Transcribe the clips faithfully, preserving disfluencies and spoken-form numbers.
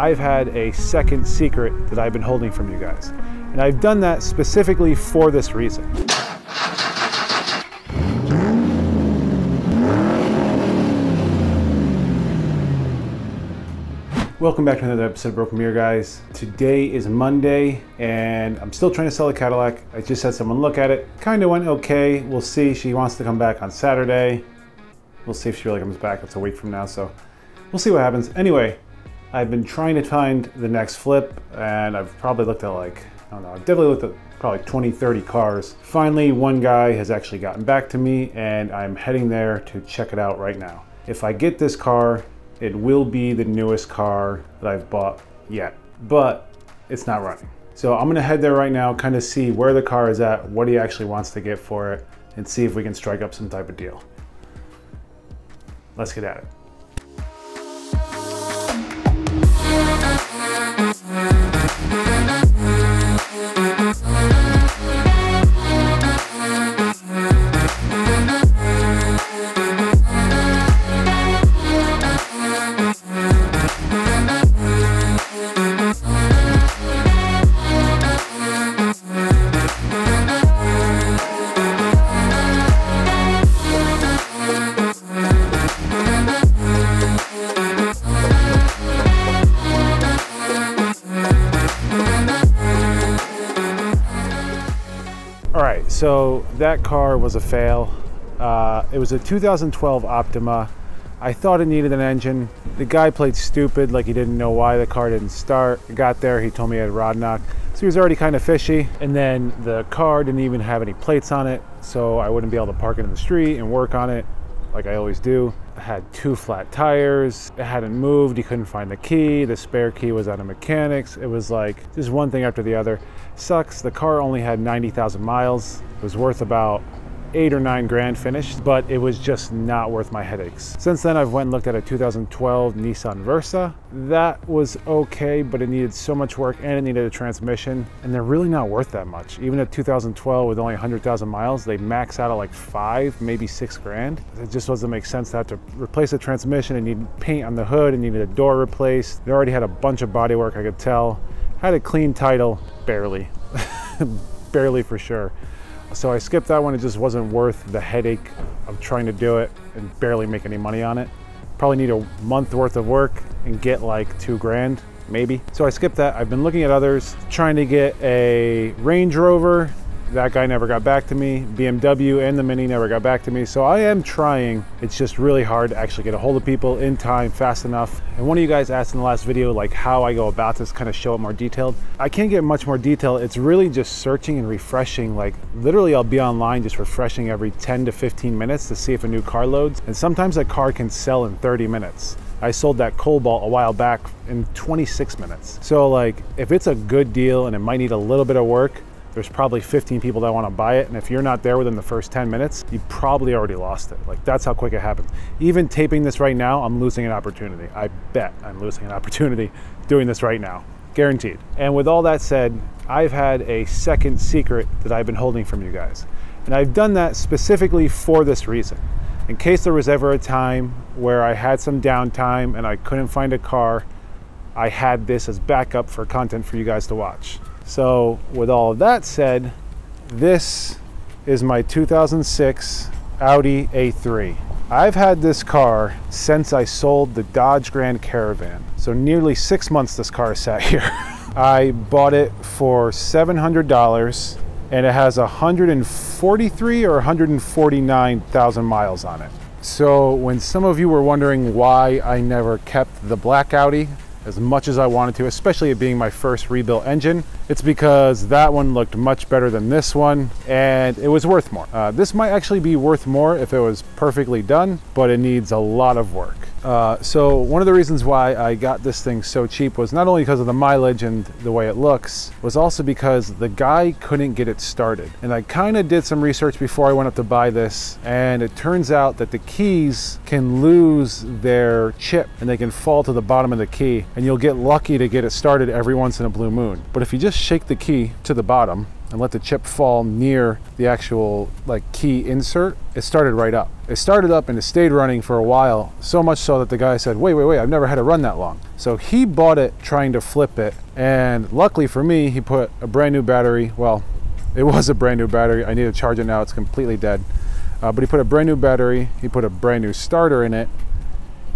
I've had a second secret that I've been holding from you guys. And I've done that specifically for this reason. Welcome back to another episode of Broke Premiere, guys. Today is Monday and I'm still trying to sell the Cadillac. I just had someone look at it. Kind of went okay. We'll see. She wants to come back on Saturday. We'll see if she really comes back. It's a week from now, so we'll see what happens. Anyway, I've been trying to find the next flip and I've probably looked at like, I don't know, I've definitely looked at probably twenty, thirty cars. Finally, one guy has actually gotten back to me and I'm heading there to check it out right now. If I get this car, it will be the newest car that I've bought yet, but it's not running. So I'm gonna head there right now, kind of see where the car is at, what he actually wants to get for it, and see if we can strike up some type of deal. Let's get at it. So that car was a fail. Uh, it was a two thousand twelve Optima. I thought it needed an engine. The guy played stupid, like he didn't know why the car didn't start. Got there, he told me he had a rod knock. So he was already kind of fishy. And then the car didn't even have any plates on it, so I wouldn't be able to park it in the street and work on it like I always do. I had two flat tires. It hadn't moved. He couldn't find the key. The spare key was out of mechanics. It was like just one thing after the other. Sucks. The car only had ninety thousand miles. It was worth about eight or nine grand finished, but it was just not worth my headaches. Since then, I've went and looked at a two thousand twelve Nissan Versa. That was okay, but it needed so much work and it needed a transmission, and they're really not worth that much. Even a two thousand twelve with only one hundred thousand miles, they max out at like five, maybe six grand. It just doesn't make sense to have to replace the transmission and need paint on the hood and needed a door replaced. They already had a bunch of body work, I could tell. Had a clean title, barely, barely for sure. So I skipped that one. It just wasn't worth the headache of trying to do it and barely make any money on it. Probably need a month worth of work and get like two grand, maybe. So I skipped that. I've been looking at others, trying to get a Range Rover. That guy never got back to me. B M W and the Mini never got back to me. So I am trying. It's just really hard to actually get a hold of people in time fast enough. And one of you guys asked in the last video, like how I go about this, kind of show it more detailed. I can't get much more detail. It's really just searching and refreshing. Like literally I'll be online just refreshing every ten to fifteen minutes to see if a new car loads. And sometimes that car can sell in thirty minutes. I sold that Cobalt a while back in twenty-six minutes. So like if it's a good deal and it might need a little bit of work, there's probably fifteen people that want to buy it. And if you're not there within the first ten minutes, you probably already lost it. Like that's how quick it happens. Even taping this right now, I'm losing an opportunity. I bet I'm losing an opportunity doing this right now, guaranteed. And with all that said, I've had a second secret that I've been holding from you guys. And I've done that specifically for this reason. In case there was ever a time where I had some downtime and I couldn't find a car, I had this as backup for content for you guys to watch. So with all of that said, this is my two thousand six Audi A three. I've had this car since I sold the Dodge Grand Caravan. So nearly six months this car sat here. I bought it for seven hundred dollars and it has one hundred forty-three or one hundred forty-nine thousand miles on it. So when some of you were wondering why I never kept the black Audi, as much as I wanted to, especially it being my first rebuilt engine, it's because that one looked much better than this one and it was worth more. Uh, this might actually be worth more if it was perfectly done, but it needs a lot of work. Uh, so one of the reasons why I got this thing so cheap was not only because of the mileage and the way it looks, was also because the guy couldn't get it started. And I kind of did some research before I went up to buy this, and it turns out that the keys can lose their chip and they can fall to the bottom of the key, and you'll get lucky to get it started every once in a blue moon. But if you just shake the key to the bottom, and let the chip fall near the actual like key insert, it started right up. It started up and it stayed running for a while, so much so that the guy said, wait, wait, wait, I've never had it run that long. So he bought it trying to flip it, and luckily for me, he put a brand new battery. Well, it was a brand new battery. I need to charge it now, it's completely dead. Uh, but he put a brand new battery, he put a brand new starter in it,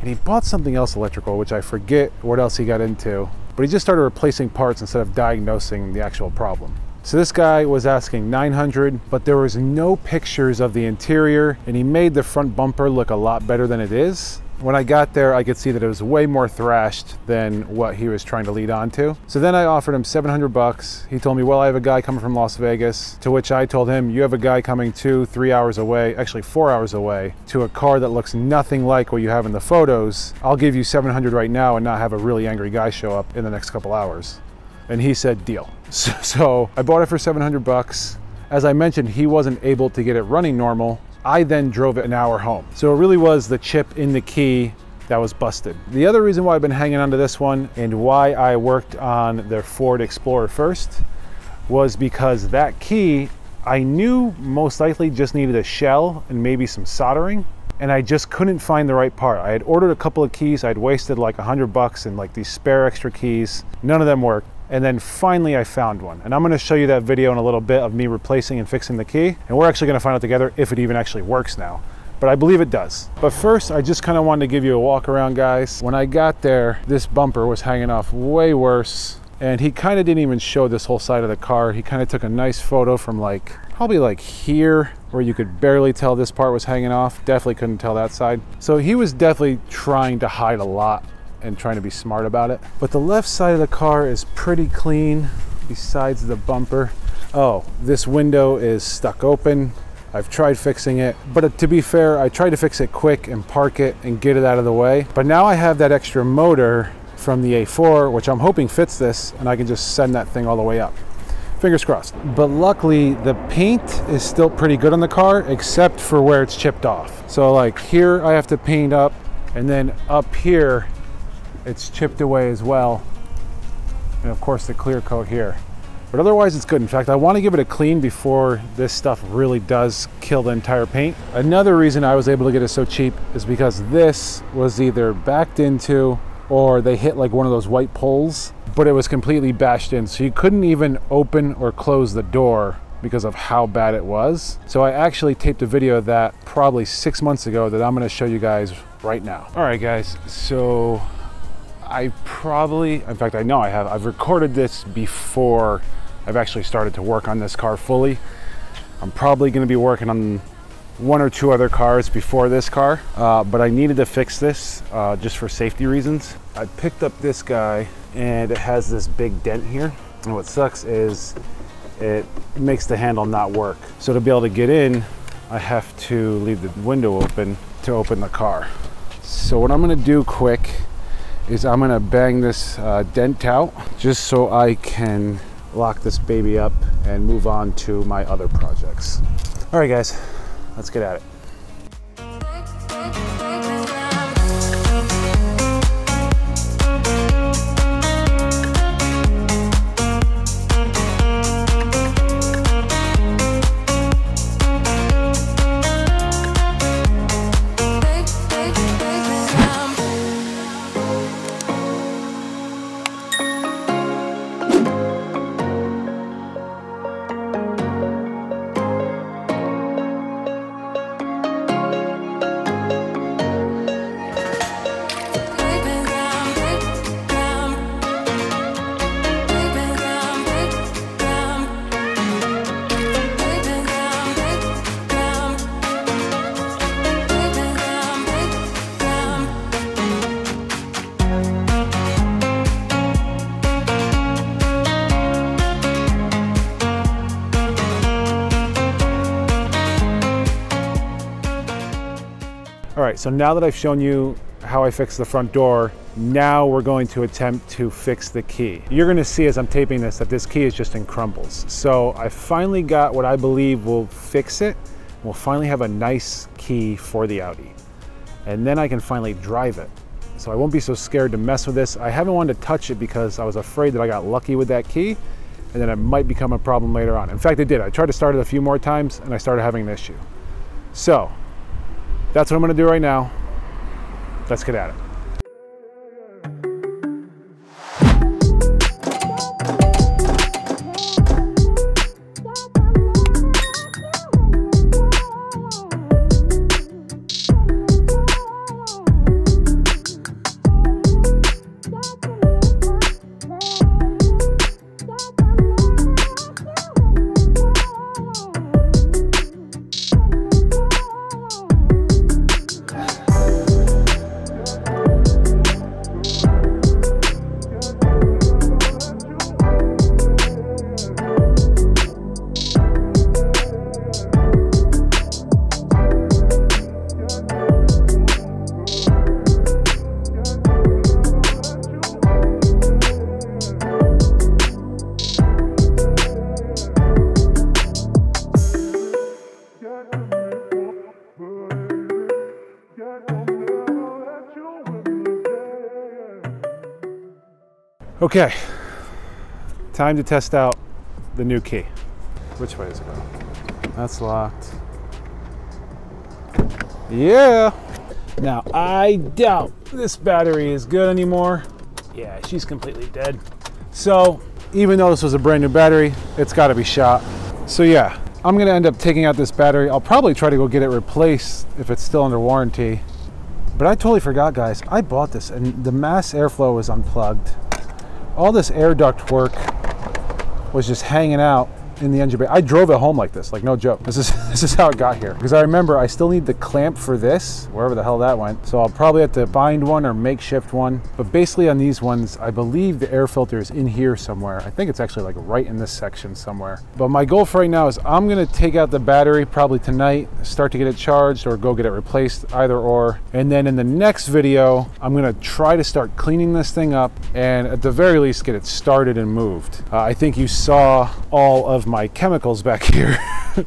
and he bought something else electrical, which I forget what else he got into. But he just started replacing parts instead of diagnosing the actual problem. So this guy was asking nine hundred, but there was no pictures of the interior, and he made the front bumper look a lot better than it is. When I got there, I could see that it was way more thrashed than what he was trying to lead on to. So then I offered him seven hundred bucks. He told me, well, I have a guy coming from Las Vegas, to which I told him, you have a guy coming two, three hours away, actually four hours away, to a car that looks nothing like what you have in the photos. I'll give you seven hundred right now and not have a really angry guy show up in the next couple hours. And he said, deal. So, so I bought it for seven hundred bucks. As I mentioned, he wasn't able to get it running normal. I then drove it an hour home. So it really was the chip in the key that was busted. The other reason why I've been hanging on to this one and why I worked on the Ford Explorer first was because that key, I knew most likely just needed a shell and maybe some soldering, and I just couldn't find the right part. I had ordered a couple of keys. I'd wasted like a hundred bucks in like these spare extra keys. None of them worked. And then finally I found one. And I'm gonna show you that video in a little bit of me replacing and fixing the key. And we're actually gonna find out together if it even actually works now. But I believe it does. But first, I just kinda wanted to give you a walk around, guys. When I got there, this bumper was hanging off way worse. And he kinda didn't even show this whole side of the car. He kinda took a nice photo from like, probably like here, where you could barely tell this part was hanging off. Definitely couldn't tell that side. So he was definitely trying to hide a lot and trying to be smart about it. But the left side of the car is pretty clean, besides the bumper. Oh, this window is stuck open. I've tried fixing it, but to be fair, I tried to fix it quick and park it and get it out of the way. But now I have that extra motor from the A four, which I'm hoping fits this, and I can just send that thing all the way up. Fingers crossed. But luckily, the paint is still pretty good on the car, except for where it's chipped off. So like here, I have to paint up, and then up here, it's chipped away as well, and of course the clear coat here. But otherwise it's good. In fact, I want to give it a clean before this stuff really does kill the entire paint. Another reason I was able to get it so cheap is because this was either backed into or they hit like one of those white poles, but it was completely bashed in, so you couldn't even open or close the door because of how bad it was. So I actually taped a video of that probably six months ago that I'm going to show you guys right now. All right, guys, so I probably, in fact, I know I have, I've recorded this before I've actually started to work on this car fully. I'm probably gonna be working on one or two other cars before this car, uh, but I needed to fix this uh, just for safety reasons. I picked up this guy and it has this big dent here. And what sucks is it makes the handle not work. So to be able to get in, I have to leave the window open to open the car. So what I'm gonna do quick is I'm gonna bang this uh, dent out just so I can lock this baby up and move on to my other projects. All right, guys, let's get at it. So now that I've shown you how I fixed the front door, now we're going to attempt to fix the key. You're gonna see as I'm taping this that this key is just in crumbles. So I finally got what I believe will fix it. We'll finally have a nice key for the Audi. And then I can finally drive it. So I won't be so scared to mess with this. I haven't wanted to touch it because I was afraid that I got lucky with that key. and then it might become a problem later on. In fact, it did. I tried to start it a few more times and I started having an issue. So that's what I'm gonna do right now. Let's get at it. Okay, time to test out the new key. Which way is it going? That's locked. Yeah. Now, I doubt this battery is good anymore. Yeah, she's completely dead. So, even though this was a brand new battery, it's gotta be shot. So yeah, I'm gonna end up taking out this battery. I'll probably try to go get it replaced if it's still under warranty. But I totally forgot, guys. I bought this and the mass airflow was unplugged. All this air duct work was just hanging out in the engine bay. I drove it home like this, like no joke. This is this is how it got here. Because I remember I still need the clamp for this, wherever the hell that went. So I'll probably have to find one or makeshift one. But basically on these ones, I believe the air filter is in here somewhere. I think it's actually like right in this section somewhere. But my goal for right now is I'm gonna take out the battery probably tonight, start to get it charged or go get it replaced, either or. And then in the next video, I'm gonna try to start cleaning this thing up and at the very least get it started and moved. Uh, I think you saw all of my chemicals back here,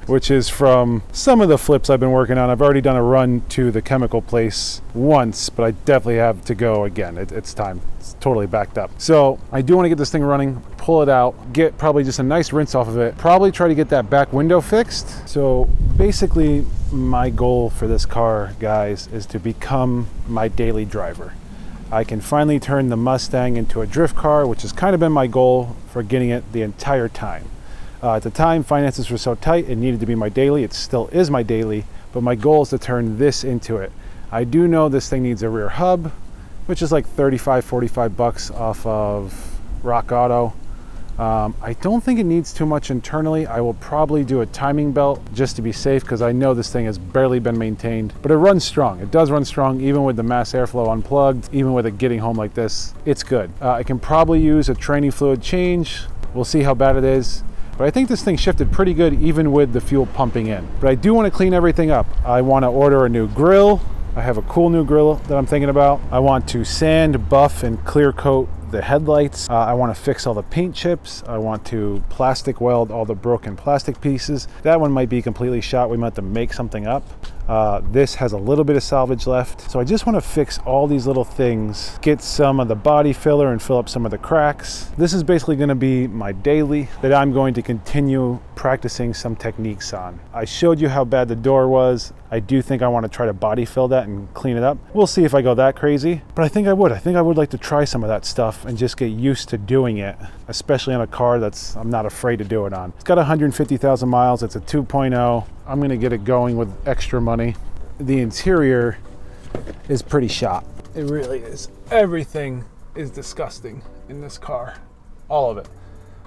which is from some of the flips I've been working on. I've already done a run to the chemical place once, but I definitely have to go again. It, it's time. It's totally backed up. So I do want to get this thing running, pull it out, get probably just a nice rinse off of it, probably try to get that back window fixed. So basically my goal for this car, guys, is to become my daily driver. I can finally turn the Mustang into a drift car, which has kind of been my goal for getting it the entire time. Uh, at the time, finances were so tight, it needed to be my daily. It still is my daily, but my goal is to turn this into it. I do know this thing needs a rear hub, which is like thirty-five, forty-five bucks off of Rock Auto. Um, I don't think it needs too much internally. I will probably do a timing belt just to be safe because I know this thing has barely been maintained, but it runs strong. It does run strong even with the mass airflow unplugged, even with it getting home like this. It's good. Uh, I can probably use a tranny fluid change. We'll see how bad it is. But I think this thing shifted pretty good even with the fuel pumping in. But I do want to clean everything up. I want to order a new grill. I have a cool new grill that I'm thinking about. I want to sand, buff, and clear coat the headlights. Uh, I want to fix all the paint chips. I want to plastic weld all the broken plastic pieces. That one might be completely shot. We might have to make something up. Uh, this has a little bit of salvage left. So I just want to fix all these little things, get some of the body filler and fill up some of the cracks. This is basically going to be my daily that I'm going to continue practicing some techniques on. I showed you how bad the door was. I do think I want to try to body fill that and clean it up. We'll see if I go that crazy, but I think I would. I think I would like to try some of that stuff and just get used to doing it, especially on a car that's I'm not afraid to do it on. It's got one hundred fifty thousand miles. It's a two point oh. I'm gonna get it going with extra money. The interior is pretty shot. It really is. Everything is disgusting in this car, all of it.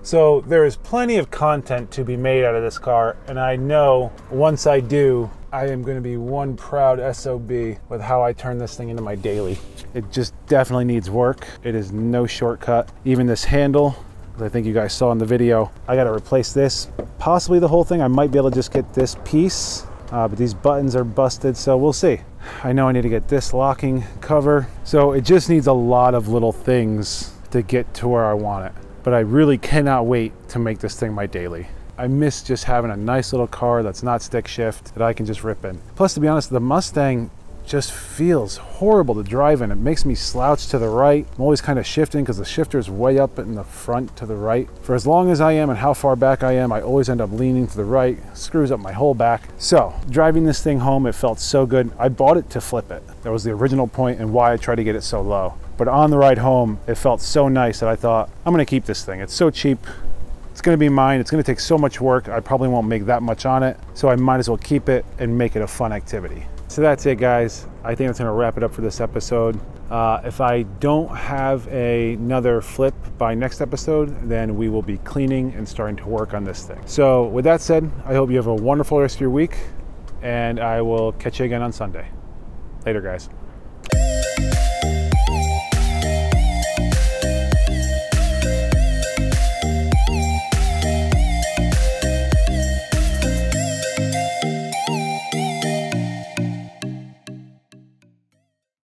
So there is plenty of content to be made out of this car, and I know once I do, I am gonna be one proud S O B with how I turn this thing into my daily. It just definitely needs work. It is no shortcut. Even this handle, I think you guys saw in the video, I gotta replace this, possibly the whole thing. I might be able to just get this piece, uh, but these buttons are busted, so we'll see. I know I need to get this locking cover. So it just needs a lot of little things to get to where I want it. But I really cannot wait to make this thing my daily. I miss just having a nice little car that's not stick shift that I can just rip in. Plus, to be honest, the Mustang just feels horrible to drive in. It makes me slouch to the right. I'm always kind of shifting because the shifter's way up in the front to the right. For as long as I am and how far back I am, I always end up leaning to the right. Screws up my whole back. So driving this thing home, it felt so good. I bought it to flip it. That was the original point and why I tried to get it so low. But on the ride home, it felt so nice that I thought, I'm gonna keep this thing. It's so cheap. It's gonna be mine. It's gonna take so much work. I probably won't make that much on it. So I might as well keep it and make it a fun activity. So that's it, guys. I think that's gonna wrap it up for this episode. Uh, if I don't have a, another flip by next episode, then we will be cleaning and starting to work on this thing. So with that said, I hope you have a wonderful rest of your week, and I will catch you again on Sunday. Later, guys.